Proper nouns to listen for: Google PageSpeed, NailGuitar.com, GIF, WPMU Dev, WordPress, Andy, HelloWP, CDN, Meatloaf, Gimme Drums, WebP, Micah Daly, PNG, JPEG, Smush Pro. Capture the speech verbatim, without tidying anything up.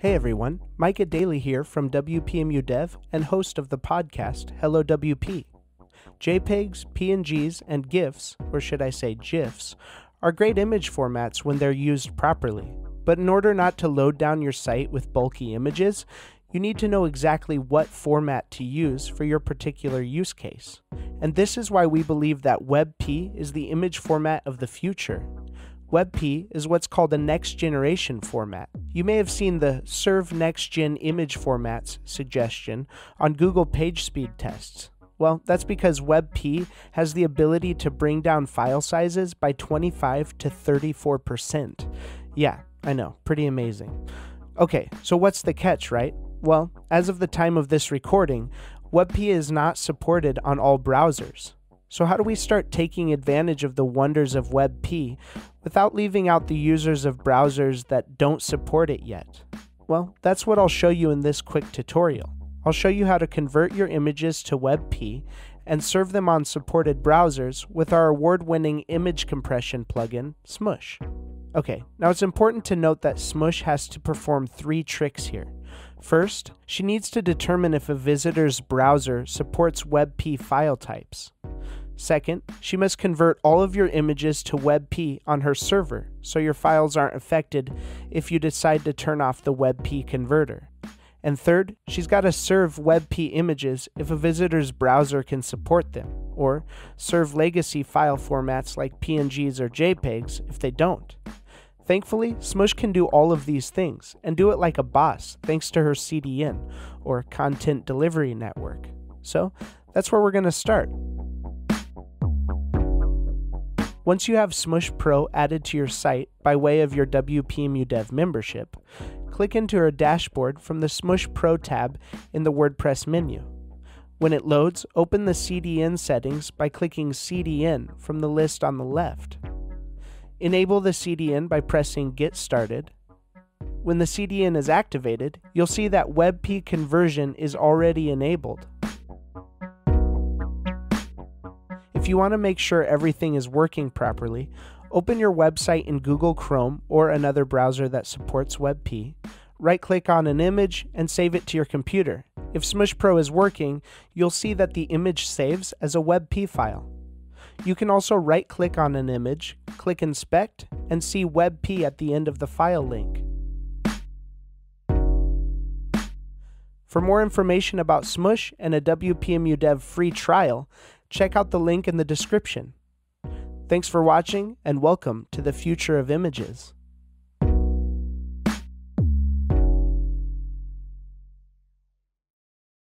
Hey everyone, Micah Daly here from W P M U Dev and host of the podcast HelloWP. JPEGs, P N Gs, and GIFs, or should I say GIFs, are great image formats when they're used properly. But in order not to load down your site with bulky images, you need to know exactly what format to use for your particular use case. And this is why we believe that WebP is the image format of the future. WebP is what's called a next-generation format. You may have seen the Serve Next-Gen Image Formats suggestion on Google PageSpeed tests. Well, that's because WebP has the ability to bring down file sizes by twenty-five to thirty-four percent. Yeah, I know, pretty amazing. Okay, so what's the catch, right? Well, as of the time of this recording, WebP is not supported on all browsers. So how do we start taking advantage of the wonders of WebP without leaving out the users of browsers that don't support it yet? Well, that's what I'll show you in this quick tutorial. I'll show you how to convert your images to WebP and serve them on supported browsers with our award-winning image compression plugin, Smush. Okay, now it's important to note that Smush has to perform three tricks here. First, she needs to determine if a visitor's browser supports WebP file types. Second, she must convert all of your images to WebP on her server so your files aren't affected if you decide to turn off the WebP converter. And third, she's got to serve WebP images if a visitor's browser can support them, or serve legacy file formats like P N Gs or JPEGs if they don't. Thankfully, Smush can do all of these things and do it like a boss thanks to her C D N, or Content Delivery Network. So that's where we're going to start. Once you have Smush Pro added to your site by way of your W P M U Dev membership, click into your dashboard from the Smush Pro tab in the WordPress menu. When it loads, open the C D N settings by clicking C D N from the list on the left. Enable the C D N by pressing Get Started. When the C D N is activated, you'll see that WebP conversion is already enabled. If you want to make sure everything is working properly, open your website in Google Chrome or another browser that supports WebP, right-click on an image, and save it to your computer. If Smush Pro is working, you'll see that the image saves as a WebP file. You can also right-click on an image, click Inspect, and see WebP at the end of the file link. For more information about Smush and a W P M U Dev free trial, check out the link in the description. Thanks for watching, and welcome to the future of images.